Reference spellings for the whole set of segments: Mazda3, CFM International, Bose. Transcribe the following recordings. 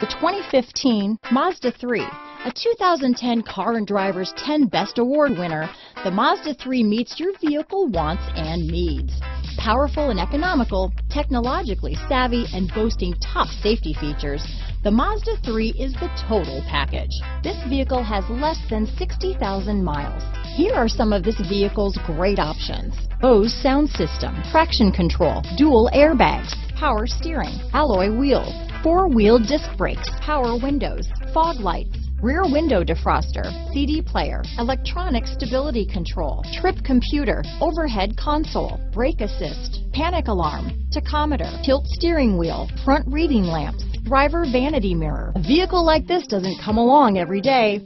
The 2015 Mazda 3, a 2010 Car and Driver's 10 Best Award winner, the Mazda 3 meets your vehicle wants and needs. Powerful and economical, technologically savvy, and boasting top safety features, the Mazda 3 is the total package. This vehicle has less than 60,000 miles. Here are some of this vehicle's great options: Bose sound system, traction control, dual airbags, power steering, alloy wheels, four-wheel disc brakes, power windows, fog lights, rear window defroster, CD player, electronic stability control, trip computer, overhead console, brake assist, panic alarm, tachometer, tilt steering wheel, front reading lamps, driver vanity mirror. A vehicle like this doesn't come along every day.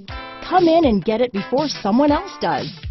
Come in and get it before someone else does.